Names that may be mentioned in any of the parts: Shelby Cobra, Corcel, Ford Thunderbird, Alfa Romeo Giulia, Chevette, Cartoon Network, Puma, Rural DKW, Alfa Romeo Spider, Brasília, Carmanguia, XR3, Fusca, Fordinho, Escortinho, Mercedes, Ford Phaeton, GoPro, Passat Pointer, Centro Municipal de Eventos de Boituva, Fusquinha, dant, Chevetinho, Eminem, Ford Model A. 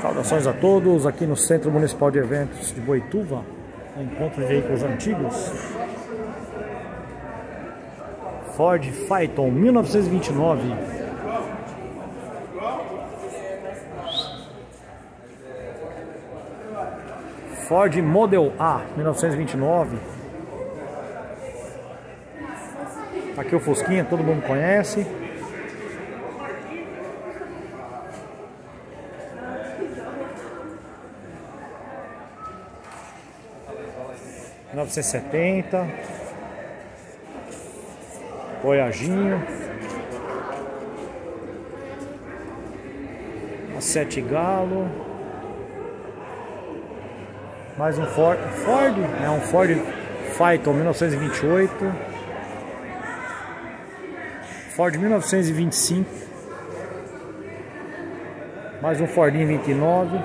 Saudações a todos, aqui no Centro Municipal de Eventos de Boituva, um encontro de veículos antigos. Ford Phaeton 1929. Ford Model A 1929. Aqui o Fusquinha, todo mundo conhece. R$970, Voyaginho, a Sete Galo, mais um Ford, é um Ford Phaeton 1928, Ford 1925, mais um Fordinho 29.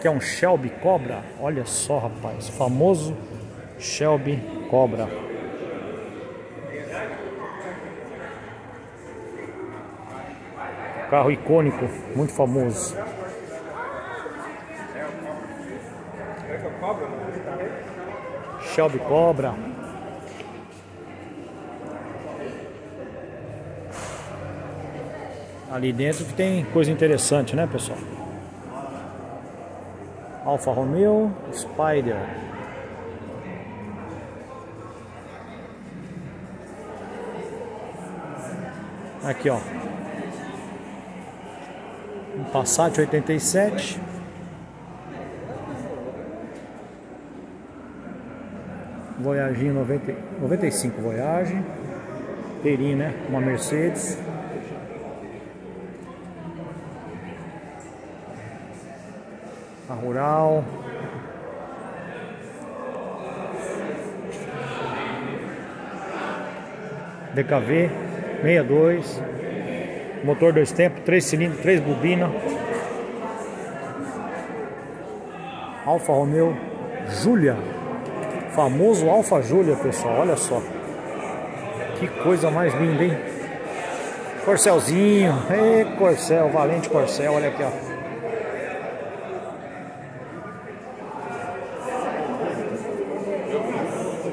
Que é um Shelby Cobra, olha só, rapaz, famoso Shelby Cobra. Carro icônico, muito famoso. Shelby Cobra. Ali dentro que tem coisa interessante, né, pessoal? Alfa Romeo Spider, aqui ó, um Passat 87, Voyaginho 95, Voyage, Perim, né? Uma Mercedes. A Rural, DKW 62, motor 2 tempos, 3 cilindros, 3 bobinas. Alfa Romeo Giulia, famoso Alfa Giulia, pessoal, olha só que coisa mais linda, hein? Corcelzinho, e Corcel, Valente Corcel, olha aqui ó.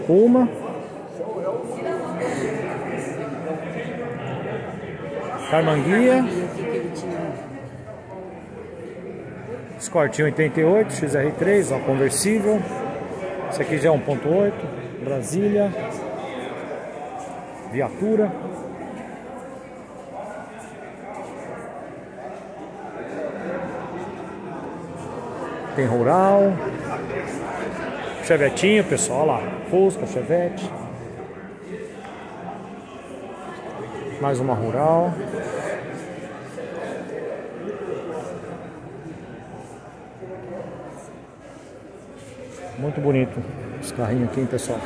Puma, Carmanguia, Escortinho 88, XR3, ó, conversível. Esse aqui já é 1.8, Brasília, viatura, tem Rural, Chevetinho, pessoal, olha lá, Fusca, Chevette, mais uma Rural, muito bonito esse carrinho aqui, hein, pessoal.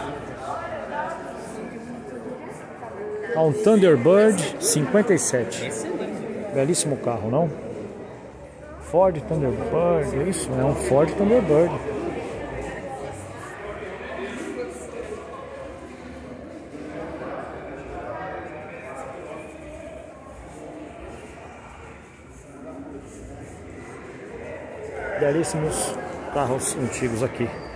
Há um Thunderbird 57, belíssimo carro, não? Ford Thunderbird, é isso? É um Ford Thunderbird. Belíssimos carros antigos aqui.